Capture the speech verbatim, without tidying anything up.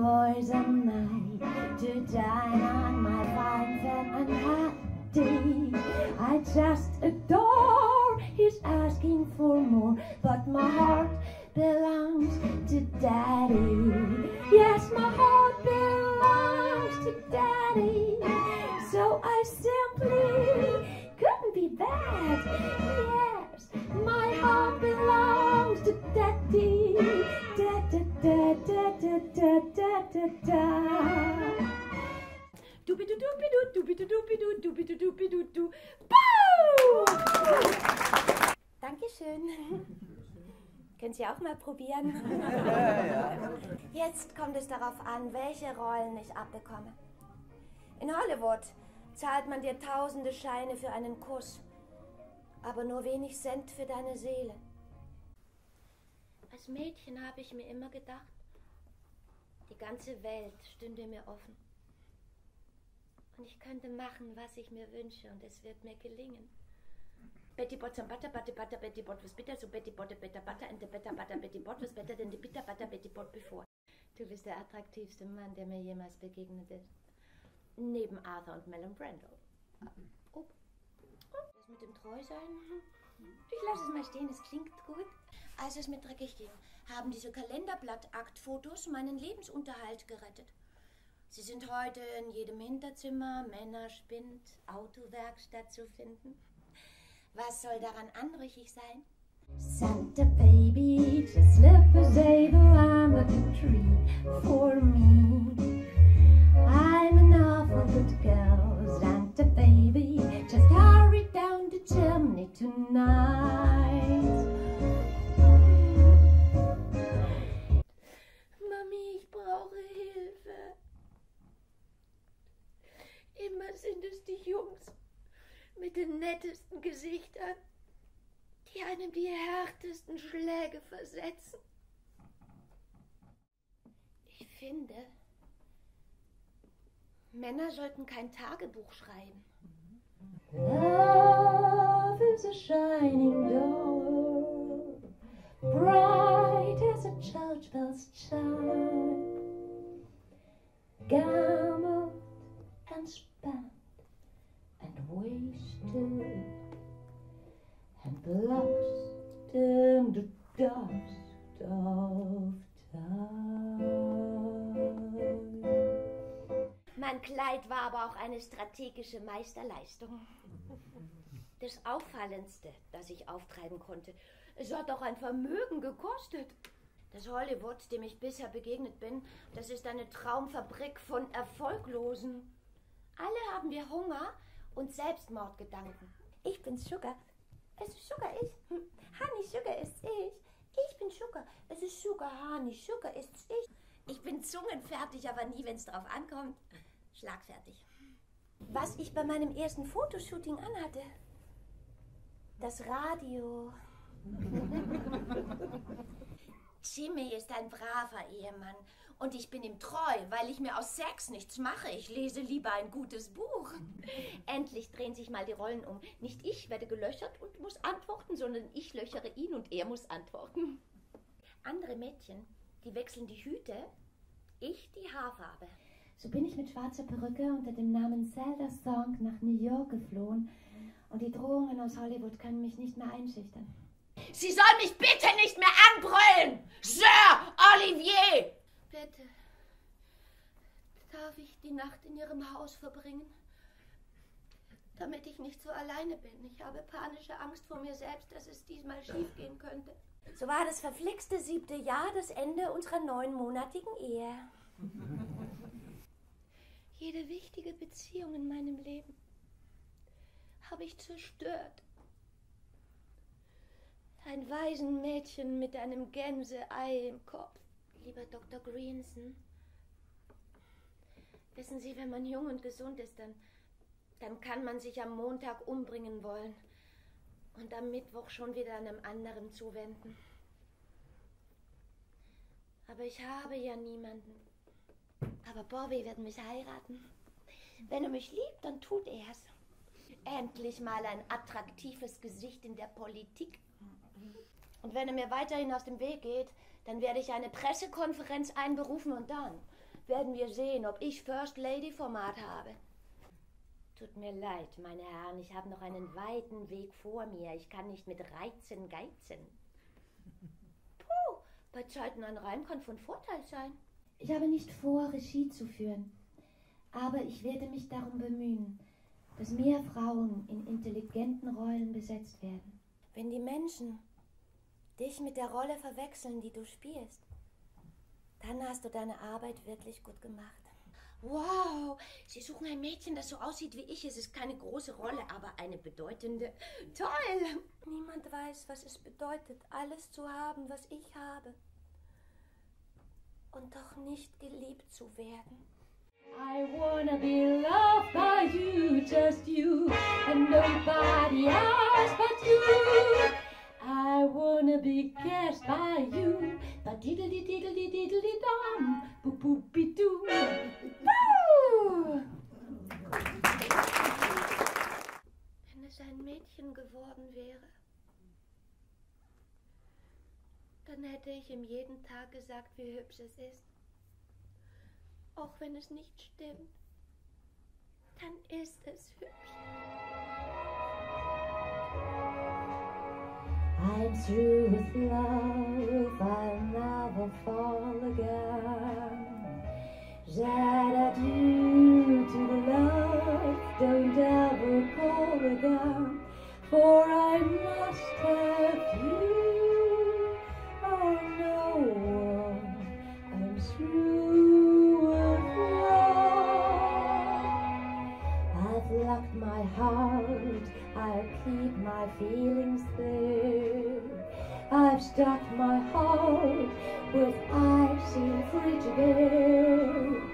poison night to dine on my vines and unhappy. I just adore. He's asking for more, but my heart belongs to Daddy. Yes, my heart belongs to Daddy. So I simply couldn't be bad. Yes, my heart belongs to Daddy. Da, da, da, da, da, da, da, da, da. Du-bi-du-du-bi-du-du-bi-du-du-bi-du-du-bi-du-du-bi-du-du. Dankeschön. Können Sie auch mal probieren? Jetzt kommt es darauf an, welche Rollen ich abbekomme. In Hollywood zahlt man dir tausende Scheine für einen Kuss, aber nur wenig Cent für deine Seele. Als Mädchen habe ich mir immer gedacht, die ganze Welt stünde mir offen. Und ich könnte machen, was ich mir wünsche, und es wird mir gelingen. Betty Bot some butter, butter, butter, Betty Bot was bitter, so Betty Bot a better butter, and the better butter, Betty Bot was better than the bitter butter, Betty Bot before. Du bist der attraktivste Mann, der mir jemals begegnet ist. Neben Arthur und Mel und Randall. Oh. Oh. Das mit dem Treusein? Ich lasse es mal stehen, es klingt gut. Als es mir dreckig ging, haben diese Kalenderblattaktfotos meinen Lebensunterhalt gerettet. Sie sind heute in jedem Hinterzimmer, Männerspind, Autowerkstatt zu finden. Was soll daran anrüchig sein? Santa baby, just slip a sable, I'm a good treat for me. I'm an awful good girl, Santa baby, just hurry down the chimney tonight. Mami, ich brauche Hilfe. Immer sind es die Jungs mit den nettesten Gesichtern, die einem die härtesten Schläge versetzen. Ich finde, Männer sollten kein Tagebuch schreiben. Love is a shining door, bright as a church bell's chime, gambled and spent and wasted and lost in the dust of time. Mein Kleid war aber auch eine strategische Meisterleistung. Das Auffallendste, das ich auftreiben konnte, es hat auch ein Vermögen gekostet. Das Hollywood, dem ich bisher begegnet bin, das ist eine Traumfabrik von Erfolglosen. Alle haben wir Hunger und Selbstmordgedanken. Ich bin Sugar. Es ist Sugar ich. Honey Sugar ist ich. Ich bin Sugar. Es ist Sugar Honey Sugar ist ich. Ich bin zungenfertig, aber nie, wenn es drauf ankommt, schlagfertig. Was ich bei meinem ersten Fotoshooting anhatte, das Radio. Jimmy ist ein braver Ehemann und ich bin ihm treu, weil ich mir aus Sex nichts mache. Ich lese lieber ein gutes Buch. Endlich drehen sich mal die Rollen um. Nicht ich werde gelöchert und muss antworten, sondern ich löchere ihn und er muss antworten. Andere Mädchen, die wechseln die Hüte, ich die Haarfarbe. So bin ich mit schwarzer Perücke unter dem Namen Zelda Song nach New York geflohen und die Drohungen aus Hollywood können mich nicht mehr einschüchtern. Sie soll mich bitte nicht mehr anbrüllen! Sir Olivier! Bitte, darf ich die Nacht in Ihrem Haus verbringen? Damit ich nicht so alleine bin. Ich habe panische Angst vor mir selbst, dass es diesmal schiefgehen könnte. So war das verflixte siebte Jahr das Ende unserer neunmonatigen Ehe. Jede wichtige Beziehung in meinem Leben habe ich zerstört. Ein Waisenmädchen mit einem Gänseei im Kopf. Lieber Doktor Greenson, wissen Sie, wenn man jung und gesund ist, dann, dann kann man sich am Montag umbringen wollen und am Mittwoch schon wieder einem anderen zuwenden. Aber ich habe ja niemanden. Aber Bobby wird mich heiraten. Wenn er mich liebt, dann tut er es. Endlich mal ein attraktives Gesicht in der Politik. Und wenn er mir weiterhin aus dem Weg geht, dann werde ich eine Pressekonferenz einberufen und dann, werden wir sehen, ob ich First Lady Format habe. Tut mir leid, meine Herren, ich habe noch einen weiten Weg vor mir. Ich kann nicht mit Reizen geizen. Puh, bei Zeiten ein Reim kann von Vorteil sein. Ich habe nicht vor, Regie zu führen, aber ich werde mich darum bemühen, dass mehr Frauen in intelligenten Rollen besetzt werden. Wenn die Menschen dich mit der Rolle verwechseln, die du spielst, dann hast du deine Arbeit wirklich gut gemacht. Wow, Sie suchen ein Mädchen, das so aussieht wie ich. Es ist keine große Rolle, aber eine bedeutende. Toll! Niemand weiß, was es bedeutet, alles zu haben, was ich habe. Und doch nicht geliebt zu werden. I wanna be loved by you, just you, and nobody else but you. I wanna be kissed by you, but diddly diddly diddly dum, boop boopy doo. Wenn es ein Mädchen geworden wäre, dann hätte ich ihm jeden Tag gesagt, wie hübsch es ist. Auch wenn es nicht stimmt, dann ist es hübsch. I'm through with love, I'll never fall again. That adieu to the love, don't ever call again. For I must have you, or no one. I'm through with love. I've locked my heart, I'll keep my feelings there. I've stuck my heart with ice in the fridge again.